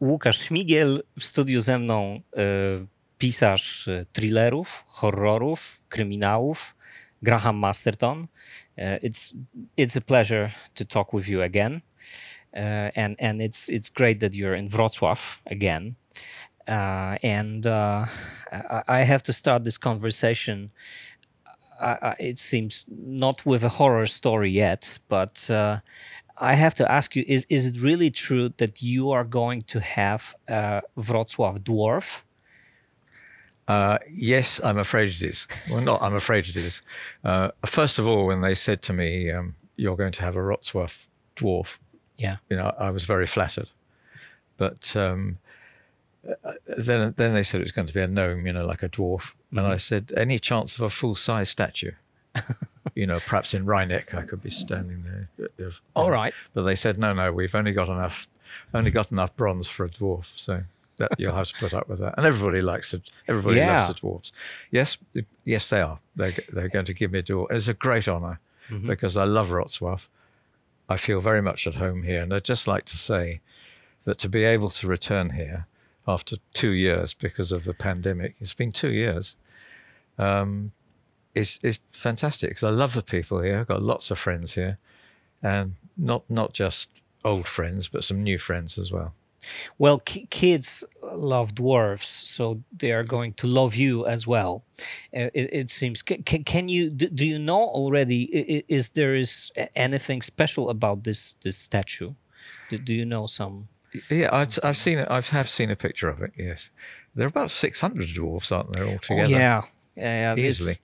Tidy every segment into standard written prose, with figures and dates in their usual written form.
Łukasz Migiel, w studiu ze mną pisarz thrillerów, horrorów, kryminałów, Graham Masterton. It's a pleasure to talk with you again. And it's great that you're in Wrocław again. I have to start this conversation, it seems, not with a horror story yet, but I have to ask you, is it really true that you are going to have a Wrocław dwarf? Yes, I'm afraid it is. Well, not I'm afraid it is. First of all, when they said to me, you're going to have a Wrocław dwarf, yeah, you know, I was very flattered. But then they said it's going to be a gnome, you know, like a dwarf. Mm-hmm. And I said, any chance of a full-size statue? You know, perhaps in Rhineck I could be standing there. All right. But they said, no, no, we've only got enough bronze for a dwarf, so that you'll have to put up with that. And everybody likes it. Everybody loves the dwarves. Yes, yes, they are. They're going to give me a dwarf. It's a great honor, mm-hmm, because I love Wrocław. I feel very much at home here, and I'd just like to say that to be able to return here after 2 years because of the pandemic, it's been 2 years, is fantastic, because I love the people here. I've got lots of friends here, and not just old friends, but some new friends as well. Well, kids love dwarves, so they are going to love you as well. It seems. Can you do you know already? Is there anything special about this statue? Do you know some? Yeah, I've seen it. I have seen a picture of it. Yes, there are about 600 dwarves, aren't there, altogether? Oh, yeah, yeah, easily.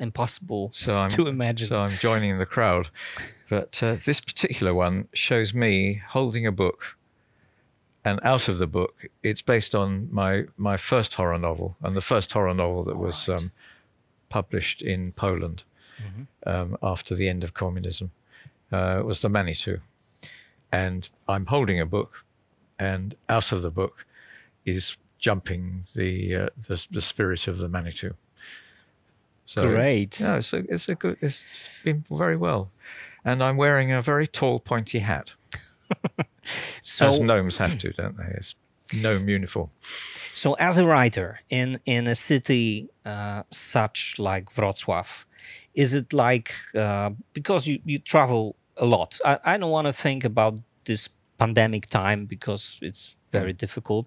Impossible to imagine. So I'm joining the crowd. But this particular one shows me holding a book, and out of the book, it's based on my first horror novel, and the first horror novel that was published in Poland, mm-hmm, after the end of communism, was The Manitou. And I'm holding a book, and out of the book is jumping the spirit of the Manitou. So great. It's been very well. And I'm wearing a very tall, pointy hat. So, as gnomes have to, don't they? It's gnome uniform. So as a writer in a city such like Wrocław, is it like, because you travel a lot, I don't want to think about this pandemic time because it's very difficult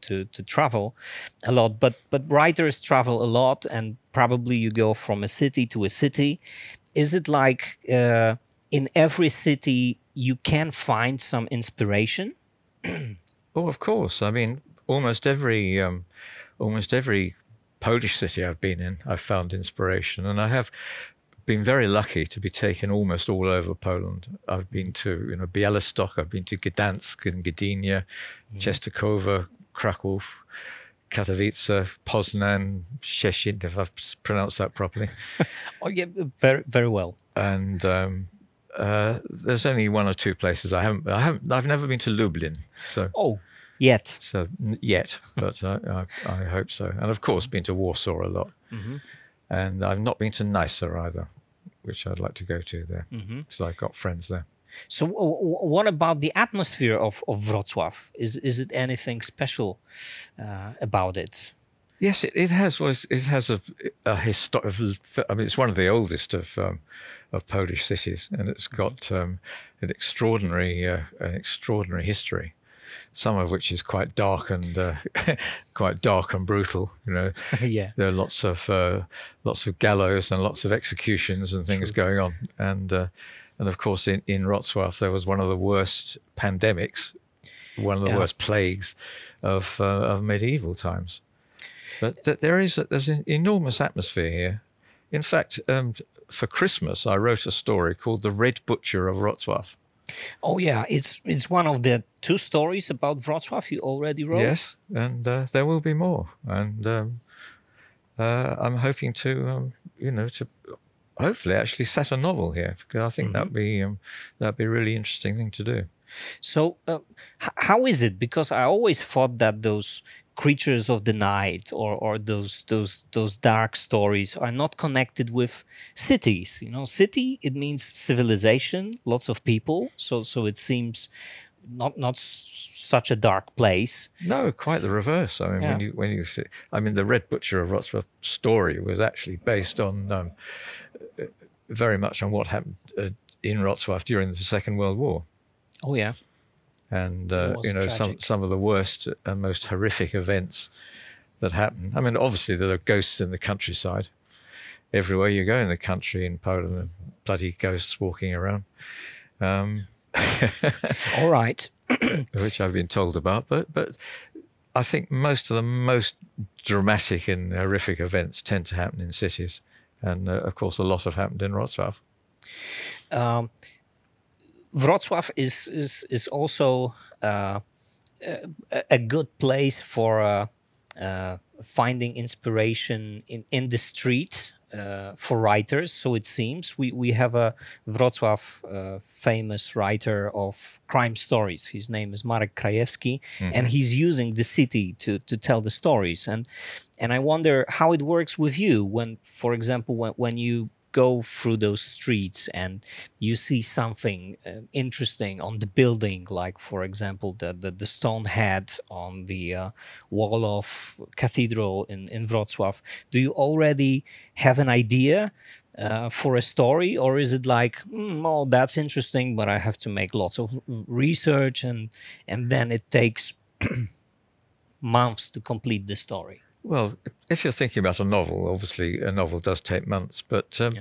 to travel a lot, but writers travel a lot, and probably you go from a city to a city. Is it like in every city you can find some inspiration? Oh, of course. I mean, almost every Polish city I've been in, I've found inspiration, and I have been very lucky to be taken almost all over Poland. I've been to, you know, Białystok, I've been to Gdansk and Gdynia, mm, Częstochowa, Kraków, Katowice, Poznan, Szczecin, if I've pronounced that properly. Oh yeah, very, very well. And there's only one or two places I've never been to Lublin. So yet, but I hope so. And of course, been to Warsaw a lot, mm-hmm, and I've not been to NYSA either, which I'd like to go to there, because I've got friends there. So what about the atmosphere of Wrocław? Is it anything special about it? Yes, it has. Well, it has a history. I mean, it's one of the oldest of Polish cities, and it's got an extraordinary history. Some of which is quite dark and brutal. You know, yeah, there are lots of gallows and lots of executions and things going on. And of course, in Wrocław, there was one of the worst pandemics, one of the worst plagues of medieval times. But there's an enormous atmosphere here. In fact, for Christmas, I wrote a story called "The Red Butcher of Wrocław." Oh yeah, it's one of the two stories about Wrocław you already wrote. Yes, and there will be more. And I'm hoping to, you know, to hopefully actually set a novel here, because I think, mm-hmm, that'd be a really interesting thing to do. So how is it? Because I always thought that those creatures of the night or those dark stories are not connected with cities. You know, city, it means civilization, lots of people. So it seems not such a dark place. No, quite the reverse. I mean, yeah. when you see, I mean, the Red Butcher of Wrocław story was actually based on very much on what happened in Wrocław during the Second World War. Oh yeah, and you know, tragic. some of the worst and most horrific events that happened. I mean, obviously there are ghosts in the countryside. Everywhere you go in the country, in Poland, there are bloody ghosts walking around. All right. Which I've been told about, but I think most of the most dramatic and horrific events tend to happen in cities, and of course a lot have happened in Wrocław. Wrocław is also a good place for finding inspiration in the street. For writers, so it seems. We have a Wrocław famous writer of crime stories. His name is Marek Krajewski, mm-hmm. and he's using the city to tell the stories. And I wonder how it works with you when, for example, when you go through those streets and you see something interesting on the building, like, for example, the stone head on the wall of cathedral in Wrocław. Do you already have an idea for a story, or is it like, oh, that's interesting, but I have to make lots of research, and then it takes months to complete the story? Well, if you're thinking about a novel, obviously a novel does take months, but yeah.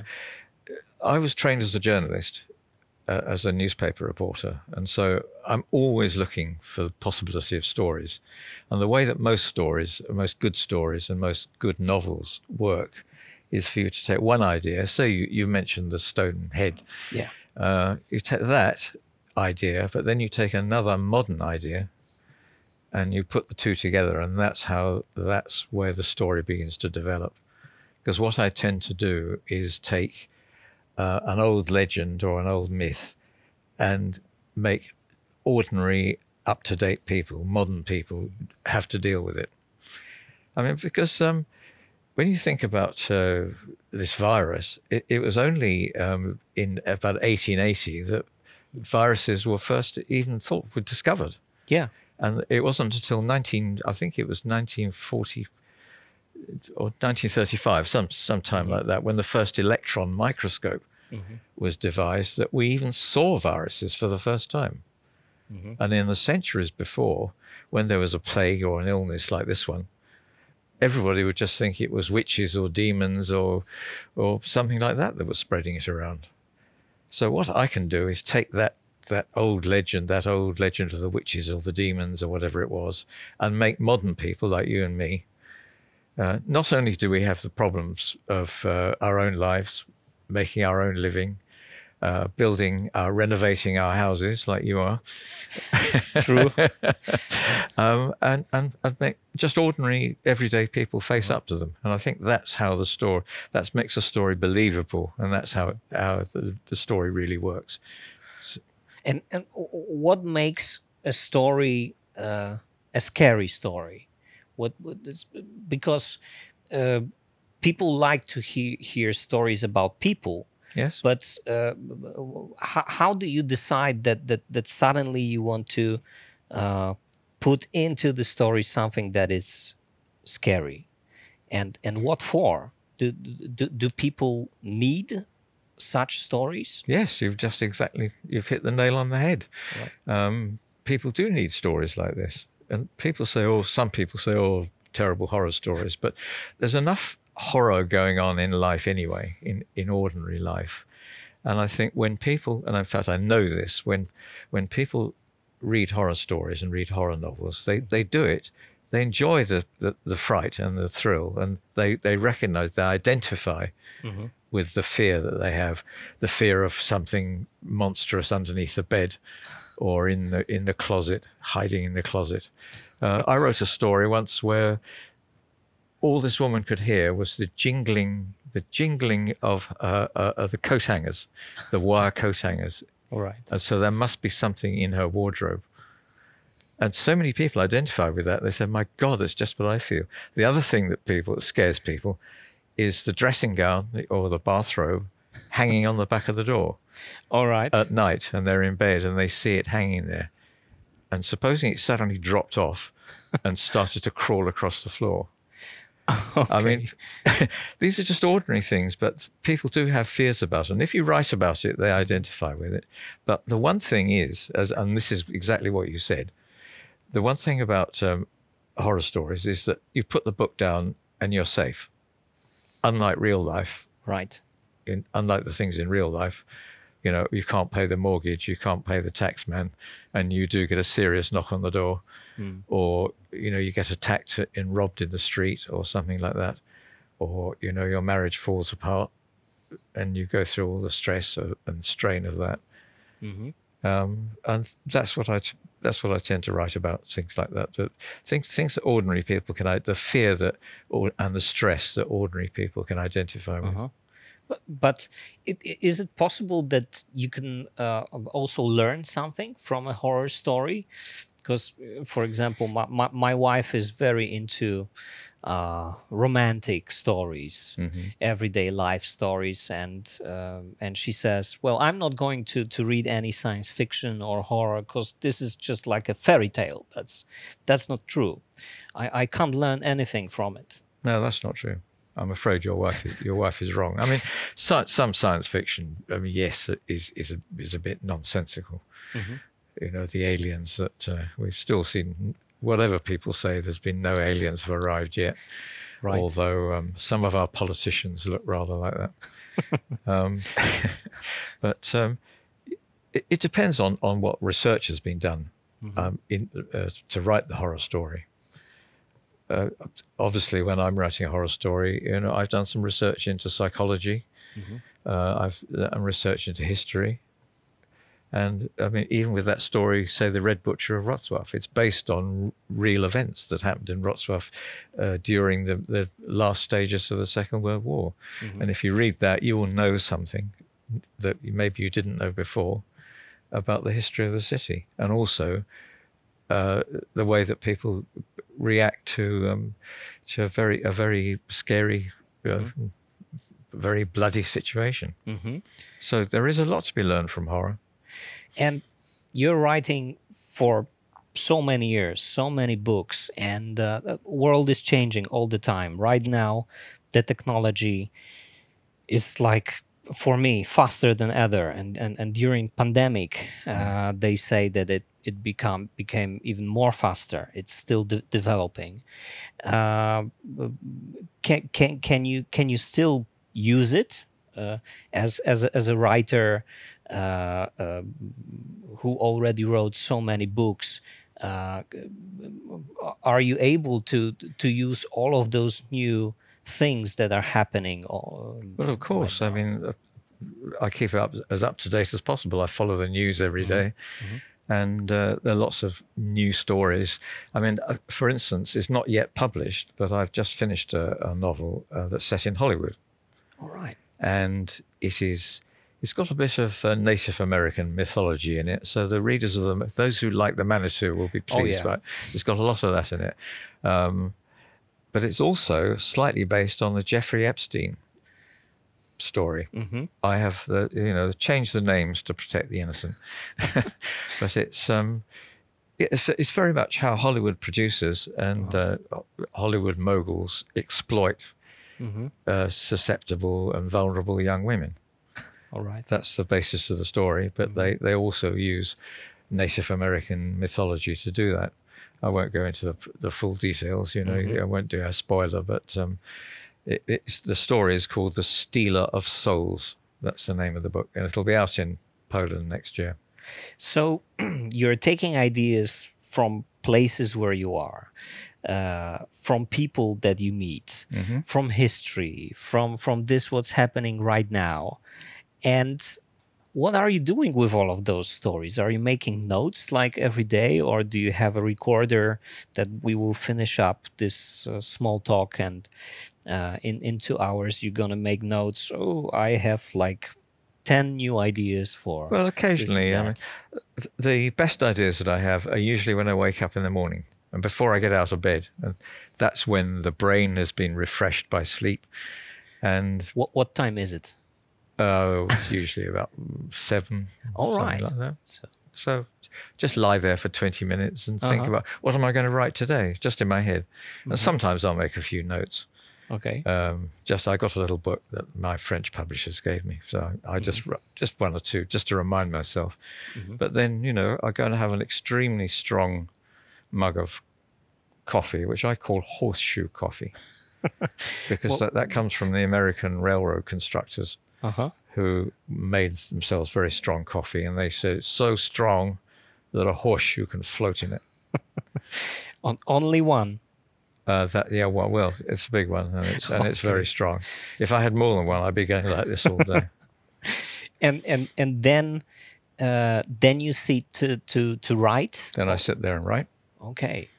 I was trained as a journalist, as a newspaper reporter, and so I'm always looking for the possibility of stories. And the way that most good stories and most good novels work is for you to take one idea. So you mentioned the stone head. Yeah. You take that idea, but then you take another modern idea, and you put the two together, and that's where the story begins to develop. Because what I tend to do is take an old legend or an old myth and make ordinary, up-to-date people, modern people, have to deal with it. I mean, because when you think about this virus, it was only in about 1880 that viruses were first even thought were discovered. Yeah. And it wasn't until I think it was 1940 or 1935, sometime mm-hmm. like that, when the first electron microscope mm-hmm. was devised, that we even saw viruses for the first time. Mm-hmm. And in the centuries before, when there was a plague or an illness like this one, everybody would just think it was witches or demons or something like that was spreading it around. So what I can do is take that old legend of the witches or the demons or whatever it was, and make modern people like you and me. Not only do we have the problems of our own lives, making our own living, renovating our houses like you are. True. And make just ordinary, everyday people face up to them. And I think that's how the story, that makes a story believable, and that's how the story really works. And what makes a story a scary story? Because people like to hear stories about people. Yes. But how do you decide that suddenly you want to put into the story something that is scary? And what for? Do people need such stories? Yes, you've hit the nail on the head. Right. People do need stories like this, and some people say, oh, terrible horror stories, but there's enough horror going on in life anyway, in ordinary life. And I think when people, and in fact I know this, when people read horror stories and read horror novels, they enjoy the fright and the thrill, and they recognize, they identify mm-hmm. with the fear that they have, the fear of something monstrous underneath the bed or in the closet, hiding in the closet. I wrote a story once where all this woman could hear was the jingling of the coat hangers, the wire coat hangers. All right. And so there must be something in her wardrobe. And so many people identify with that. They said, my God, that's just what I feel. The other thing that scares people is the dressing gown or the bathrobe hanging on the back of the door. All right. At night, and they're in bed and they see it hanging there. and supposing it suddenly dropped off and started to crawl across the floor. Okay. I mean, these are just ordinary things, but people do have fears about it. And if you write about it, they identify with it. But the one thing is, and this is exactly what you said, the one thing about horror stories is that you put the book down and you're safe. Unlike real life. Right. Unlike the things in real life, you know, you can't pay the mortgage, you can't pay the tax man, and you do get a serious knock on the door. Mm. Or, you know, you get attacked and robbed in the street or something like that. Or, you know, your marriage falls apart and you go through all the stress and strain of that. Mm-hmm. And that's what I tend to write about, things like that. But things that ordinary people can, the fear that, and the stress that ordinary people can identify with. Uh-huh. But is it possible that you can also learn something from a horror story? Because, for example, my wife is very into romantic stories, mm-hmm. everyday life stories, and she says, well, I'm not going to read any science fiction or horror because this is just like a fairy tale. That's not true. I can't learn anything from it. No, that's not true. I'm afraid your wife is wrong. I mean, some science fiction, I mean, yes, is a bit nonsensical. Mm-hmm. You know, the aliens that we've still seen, whatever people say, there's been no aliens have arrived yet. Right. Although some of our politicians look rather like that. But it depends on what research has been done to write the horror story. Obviously, when I'm writing a horror story, you know, I've done some research into psychology. Mm-hmm. I'm research into history. And I mean, even with that story, say The Red Butcher of Wrocław, it's based on real events that happened in Wrocław during the last stages of the Second World War. Mm-hmm. And if you read that, you will know something that maybe you didn't know before about the history of the city, and also the way that people react to a very scary, mm-hmm. very bloody situation. Mm-hmm. So there is a lot to be learned from horror. And you're writing for so many years, so many books, and the world is changing all the time. Right now, the technology is like, for me, faster than ever. And during pandemic, they say that it became even more faster. It's still developing. Can you still use it as a writer? Who already wrote so many books, are you able to use all of those new things that are happening? Well, of course. I mean, I keep it as up to date as possible. I follow the news every day, mm-hmm. and there are lots of new stories. I mean, for instance, it's not yet published, but I've just finished a novel that's set in Hollywood. All right. And it is... It's got a bit of Native American mythology in it, so the readers of them, those who like The Manitou, will be pleased. Oh, yeah. By it. It's got a lot of that in it, but it's also slightly based on the Jeffrey Epstein story. Mm-hmm. I have changed the names to protect the innocent, but it's very much how Hollywood producers and Hollywood moguls exploit mm-hmm. Susceptible and vulnerable young women. All right. That's the basis of the story, but mm-hmm. they also use Native American mythology to do that. I won't go into the full details, you know, mm-hmm. I won't do a spoiler, but the story is called The Stealer of Souls. That's the name of the book, and it'll be out in Poland next year. So you're taking ideas from places where you are, from people that you meet, mm-hmm. from history, from this what's happening right now. And what are you doing with all of those stories? Are you making notes like every day, or do you have a recorder that we will finish up this small talk and in 2 hours you're going to make notes? Oh, I have like 10 new ideas for... Well, occasionally. I mean, the best ideas that I have are usually when I wake up in the morning and before I get out of bed. And that's when the brain has been refreshed by sleep. And what time is it? It's usually about 7. All right. Like that. So, So just lie there for 20 minutes and think about, what am I going to write today? Just in my head. And sometimes I'll make a few notes. Okay. Just, I got a little book that my French publishers gave me. So I just one or two, just to remind myself. But then, you know, I'm going to have an extremely strong mug of coffee, which I call horseshoe coffee, because that comes from the American railroad constructors who made themselves very strong coffee. And they said it's so strong that a horseshoe can float in it. Only one. Well, it's a big one, and it's very strong. If I had more than one, I'd be going like this all day. and then you sit to write. Then I sit there and write. Okay.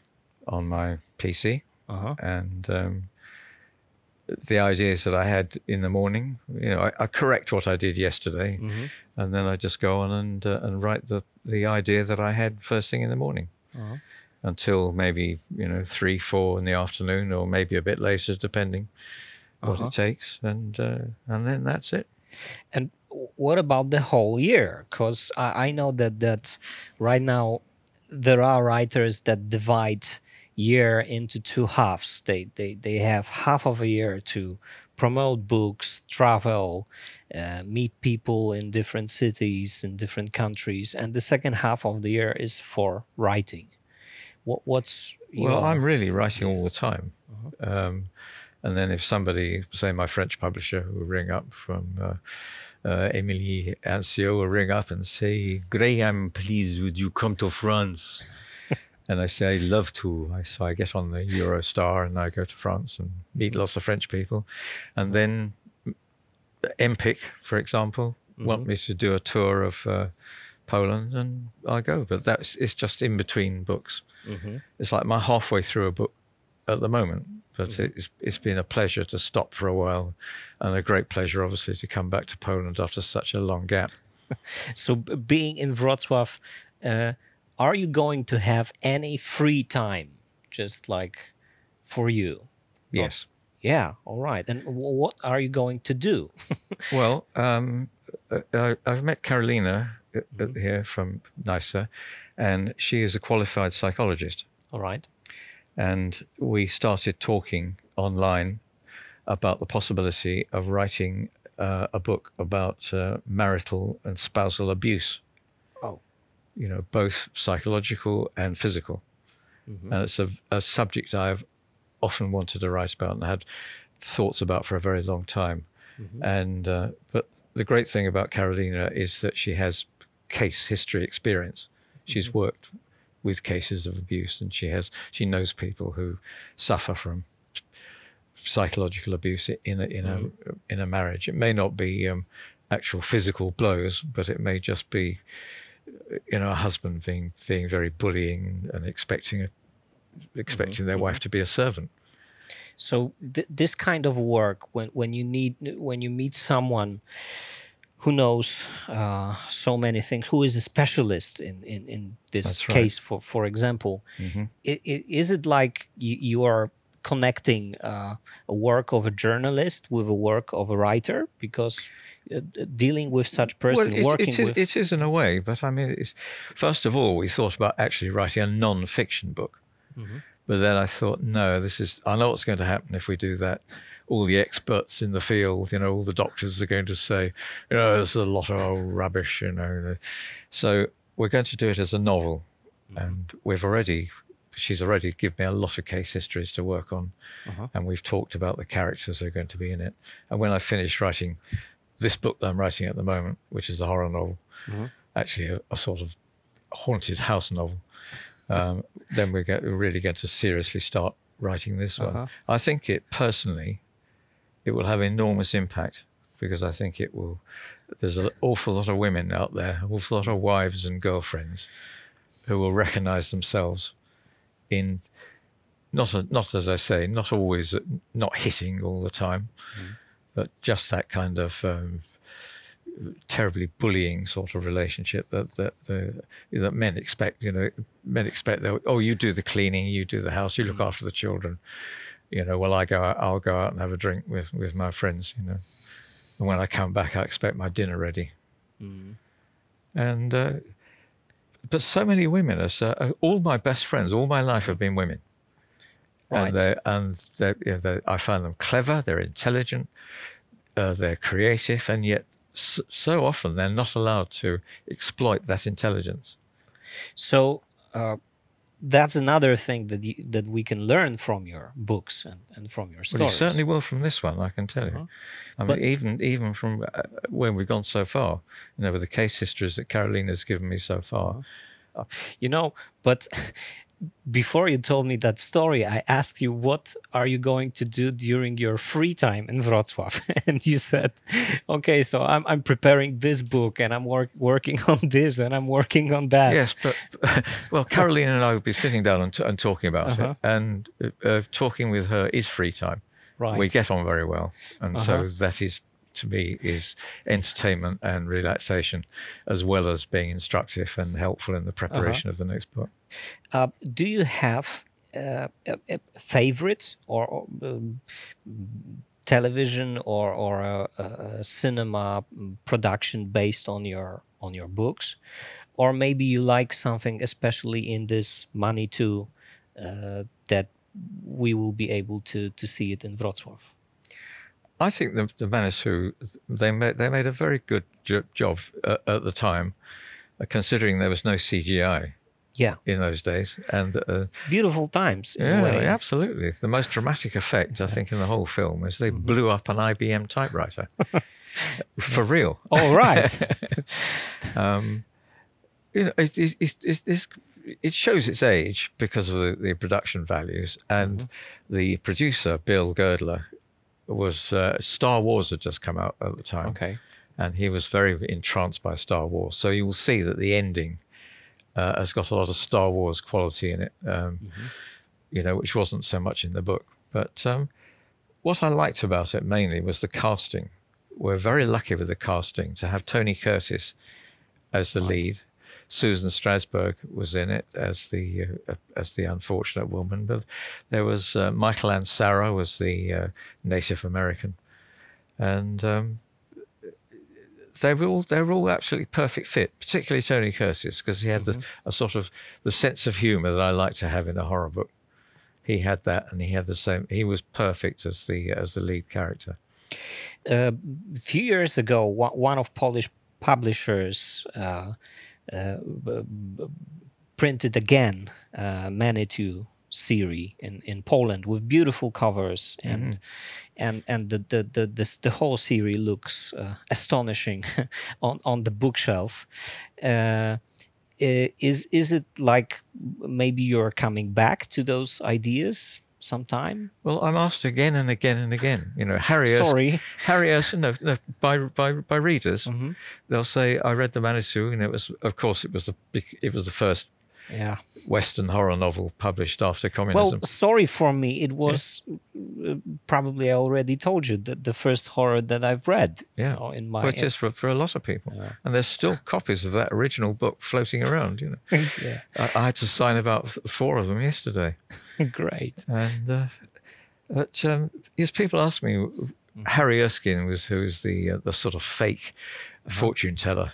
On my PC, and the ideas that I had in the morning, you know, I correct what I did yesterday, and then I just go on and write the idea that I had first thing in the morning. Until maybe, you know, 3, 4 in the afternoon, or maybe a bit later, depending what it takes, and then that's it. And what about the whole year? Because I know that right now there are writers that divide year into 2 halves. They have half of a year to promote books, travel, meet people in different cities, in different countries, and the second half of the year is for writing. Well, I'm really writing all the time. And then if somebody, say my French publisher, will ring up from Emilie Ancio, will ring up and say, Graham, please, would you come to France? And I say, I'd love to. So I get on the Eurostar and I go to France and meet lots of French people. And then MPIC, for example, want me to do a tour of Poland, and I go. But it's just in between books. It's like I'm halfway through a book at the moment, but it's been a pleasure to stop for a while, and a great pleasure, obviously, to come back to Poland after such a long gap. So being in Wrocław, are you going to have any free time, just like for you? Yes. Oh, yeah, all right. And what are you going to do? Well, I've met Carolina here from NYSA, and she is a qualified psychologist. All right. And we started talking online about the possibility of writing a book about marital and spousal abuse. Oh. You know, both psychological and physical. And it's a subject I've often wanted to write about and had thoughts about for a very long time. And but the great thing about Carolina is that she has case history experience. She's worked with cases of abuse, and she knows people who suffer from psychological abuse in a marriage. It may not be actual physical blows, but it may just be, you know, a husband being very bullying and expecting their wife to be a servant. So this kind of work, when you meet someone who knows so many things, who is a specialist in this case, for example. Is it like you are connecting a work of a journalist with a work of a writer? Because dealing with such person, it is in a way, but I mean, first of all, we thought about actually writing a non-fiction book. But then I thought, no, I know what's going to happen if we do that. All the experts in the field, you know, all the doctors are going to say, you know, there's a lot of old rubbish, you know. So we're going to do it as a novel. And she's already given me a lot of case histories to work on. And we've talked about the characters that are going to be in it. And when I finish writing this book that I'm writing at the moment, which is a horror novel, actually a sort of haunted house novel, then we're really going to seriously start writing this one. I think personally, it will have enormous impact, because I think it will. There's an awful lot of women out there, an awful lot of wives and girlfriends, who will recognise themselves in not as I say, not always not hitting all the time, but just that kind of terribly bullying sort of relationship that men expect. You know, men expect that, oh, you do the cleaning, you do the house, you look after the children. You know, well, I'll go out and have a drink with my friends, you know. And when I come back, I expect my dinner ready. And But so many women are so, all my best friends all my life have been women. Right. And you know, I find them clever, they're intelligent, they're creative, and yet so often they're not allowed to exploit that intelligence. So that's another thing that that we can learn from your books and from your stories. Well, you certainly will from this one, I can tell you. I mean, even from when we've gone so far, you know, with the case histories that Carolina's given me so far. You know, but before you told me that story, I asked you, what are you going to do during your free time in Wrocław? And you said, okay, so I'm preparing this book and I'm working on this and I'm working on that. Yes, but well, Carolina and I would be sitting down and talking about it. And talking with her is free time. Right. We get on very well. And so that is, to me, is entertainment and relaxation, as well as being instructive and helpful in the preparation of the next book. Do you have a favorite or television or a cinema production based on your books, or maybe you like something especially in this Manitou that we will be able to see it in Wrocław? I think the Manitou, they made a very good job at the time, considering there was no CGI. Yeah, in those days. And beautiful times. Yeah, absolutely. The most dramatic effect, I think, in the whole film is they blew up an IBM typewriter. For real. All right. You know, it shows its age because of the production values. And the producer, Bill Girdler, was Star Wars had just come out at the time. Okay. And he was very entranced by Star Wars. So you will see that the ending has got a lot of Star Wars quality in it, you know, which wasn't so much in the book. But what I liked about it mainly was the casting. We're very lucky with the casting to have Tony Curtis as the lead. Susan Strasberg was in it as the unfortunate woman. But there was Michael Ansara was the Native American, and they were all absolutely perfect fit, particularly Tony Curtis, because he had a sort of the sense of humor that I like to have in a horror book. He had that, and he had the same. He was perfect as the lead character. A few years ago, one of Polish publishers printed again Manitou series in Poland with beautiful covers, and the whole series looks astonishing on the bookshelf. Is it like maybe you're coming back to those ideas sometime? Well, I'm asked again and again and again. You know, Harry Erskine, no, by readers, they'll say, "I read the Manitou, and it was, of course, it was the first." Yeah, Western horror novel published after communism. Well, sorry for me, it was probably I already told you that the first horror that I've read. Yeah, you know, in my it is for a lot of people, and there's still copies of that original book floating around. You know, I had to sign about 4 of them yesterday. Great, and but yes, people ask me. Harry Erskine was who's the sort of fake fortune teller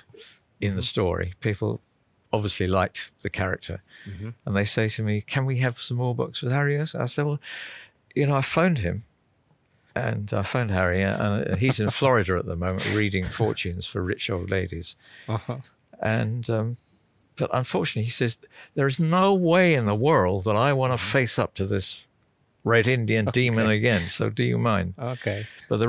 in the story. People obviously liked the character. And they say to me, can we have some more books with Harry Erskine? I said, well, you know, I phoned him. And I phoned Harry, and he's in Florida at the moment reading fortunes for rich old ladies. And but unfortunately, he says, there is no way in the world that I want to face up to this Red Indian demon again, so do you mind? Okay. But the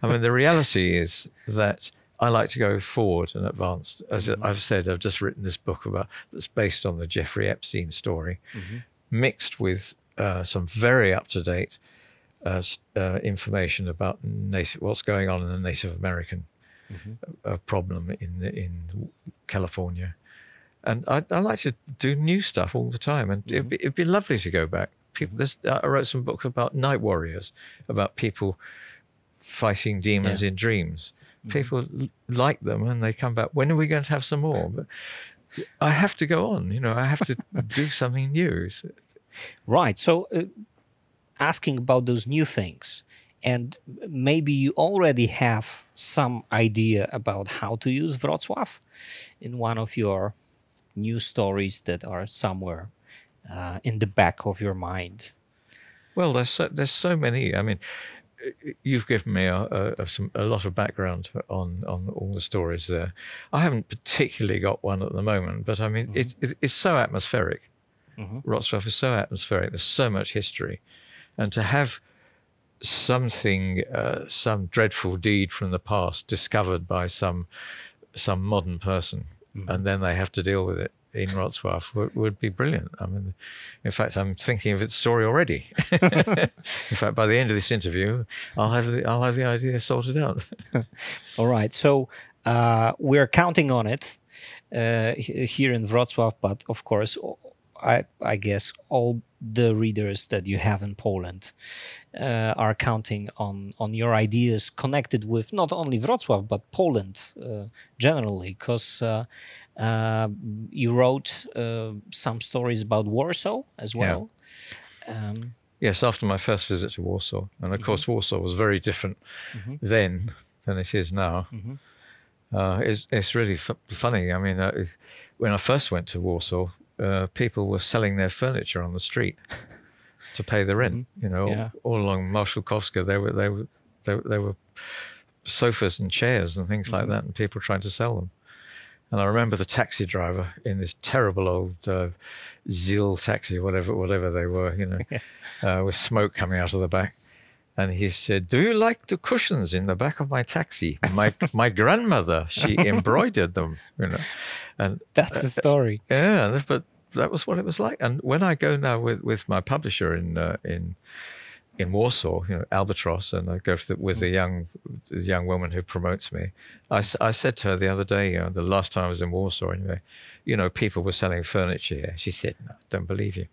the reality is that I like to go forward and advanced. As I've said, I've just written this book that's based on the Jeffrey Epstein story, mixed with some very up-to-date information about what's going on in the Native American problem in California. And I like to do new stuff all the time, and it'd be lovely to go back. I wrote some books about night warriors, about people fighting demons in dreams. People like them, and they come back. When are we going to have some more? But I have to go on. You know, I have to do something new. Right. So, asking about those new things, and maybe you already have some idea about how to use Wrocław in one of your new stories that are somewhere in the back of your mind? Well, there's so many. I mean, you've given me a lot of background on all the stories there. I haven't particularly got one at the moment, but I mean, mm-hmm. it's so atmospheric. Mm-hmm. Wrocław is so atmospheric. There's so much history, and to have something, some dreadful deed from the past discovered by some modern person, mm-hmm. and then they have to deal with it in Wrocław would be brilliant. I mean, in fact, I'm thinking of its story already. In fact, by the end of this interview, I'll have the idea sorted out. All right, so we're counting on it here in Wrocław, but of course, I guess all the readers that you have in Poland are counting on your ideas connected with not only Wrocław, but Poland generally, because you wrote some stories about Warsaw as well. Yeah. Yes, after my first visit to Warsaw. And of mm-hmm. course, Warsaw was very different mm-hmm. then than it is now. Mm-hmm. It's really funny. I mean, when I first went to Warsaw, people were selling their furniture on the street to pay the rent. Mm-hmm. You know, yeah. all along Marszałkowska, there were sofas and chairs and things mm-hmm. like that, and people trying to sell them. And I remember the taxi driver in this terrible old Zill taxi, whatever they were, you know, with smoke coming out of the back. And he said, "Do you like the cushions in the back of my taxi? My grandmother, she embroidered them, you know." And that's the story. Yeah, but that was what it was like. And when I go now with my publisher in Warsaw, you know, Albatross, and I go with the young woman who promotes me. I said to her the other day, you know, the last time I was in Warsaw, anyway, you know, people were selling furniture here. She said, "No, I don't believe you."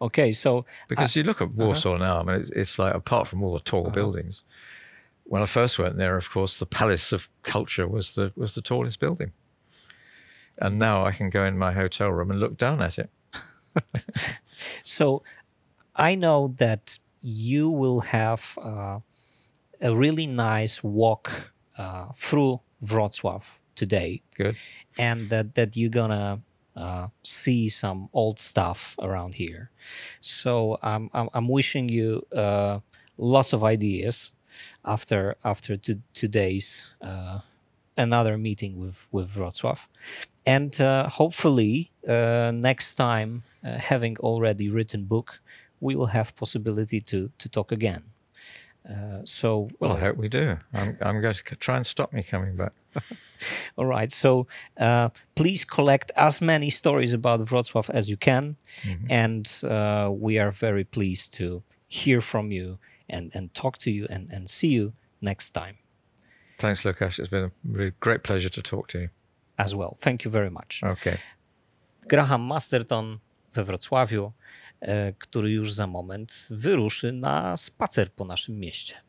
Okay, so because you look at Warsaw now, I mean, it's like, apart from all the tall buildings, when I first went there, of course, the Palace of Culture was the tallest building, and now I can go in my hotel room and look down at it. So. I know that you will have a really nice walk through Wrocław today. Good. And that you're going to see some old stuff around here. So I'm wishing you lots of ideas after today's another meeting with Wrocław. And hopefully next time, having already written book, we will have possibility to talk again. So well, I hope we do. I'm going to try and stop me coming back. All right. So please collect as many stories about Wrocław as you can, mm-hmm. and we are very pleased to hear from you and talk to you and see you next time. Thanks, Łukasz. It's been a really great pleasure to talk to you. As well. Thank you very much. Okay. Graham Masterton we Wrocławiu, który już za moment wyruszy na spacer po naszym mieście.